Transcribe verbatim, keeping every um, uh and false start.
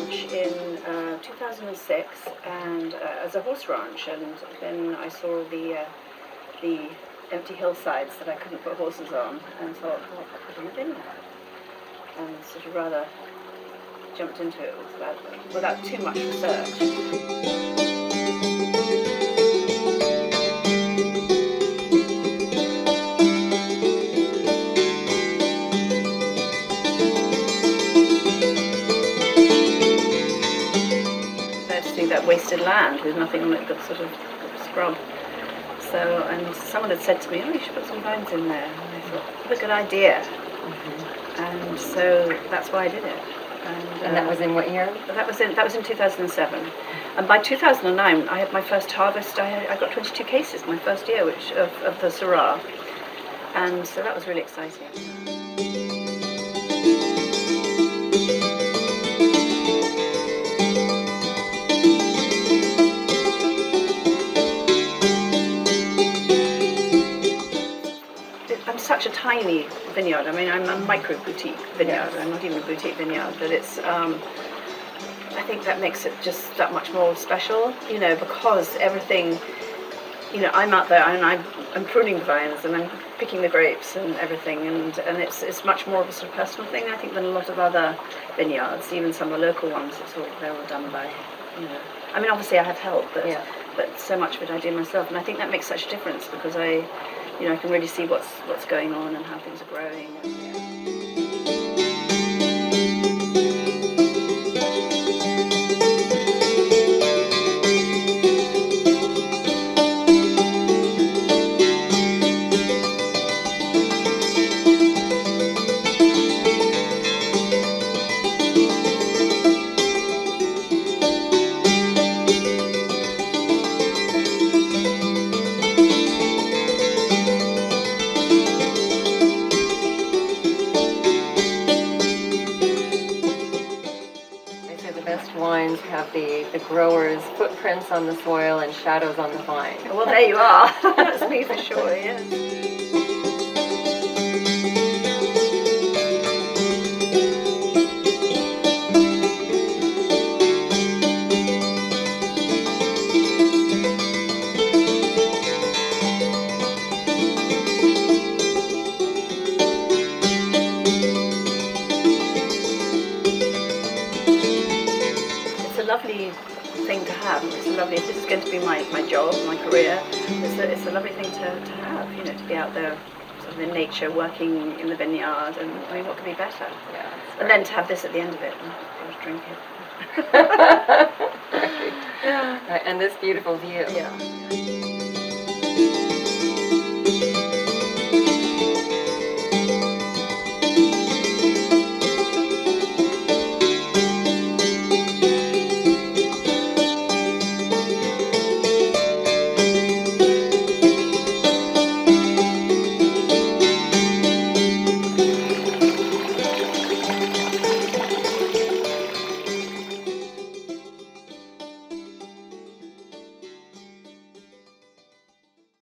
ranch in uh, two thousand six, and uh, as a horse ranch, and then I saw the uh, the empty hillsides that I couldn't put horses on, and thought, well, I could live in there, and sort of rather jumped into it without, without too much research. That wasted land with nothing on it but sort of scrub. So, and someone had said to me, oh, you should put some vines in there. And I thought, what a good idea. Mm-hmm. And so that's why I did it. And, and uh, that was in what year? That was in that was in two thousand seven. And by two thousand nine, I had my first harvest. I, had, I got twenty-two cases my first year, which of, of the Syrah. And so that was really exciting. Such a tiny vineyard. I mean, I'm a micro boutique vineyard. Yes. I'm not even a boutique vineyard, but it's. Um, I think that makes it just that much more special, you know, because everything. You know, I'm out there and I'm, I'm pruning the vines and I'm picking the grapes and everything, and and it's it's much more of a sort of personal thing, I think, than a lot of other vineyards. Even some of the local ones, it's all they're all done by. You know, I mean, obviously I have help, but yeah. but so much of it I do myself, and I think that makes such a difference because I. You know, I can really see what's what's going on and how things are growing. And, have the, the growers' footprints on the soil and shadows on the vine. Well, there you are. That's me for sure, yeah. Lovely thing to have. It's a lovely. If this is going to be my, my job, my career, it's a, it's a lovely thing to, to have. You know, to be out there, sort of in nature, working in the vineyard, and I mean, what could be better? Yeah. And then to have this at the end of it, and I was drinking. Right. Yeah. Right, and this beautiful view. Yeah.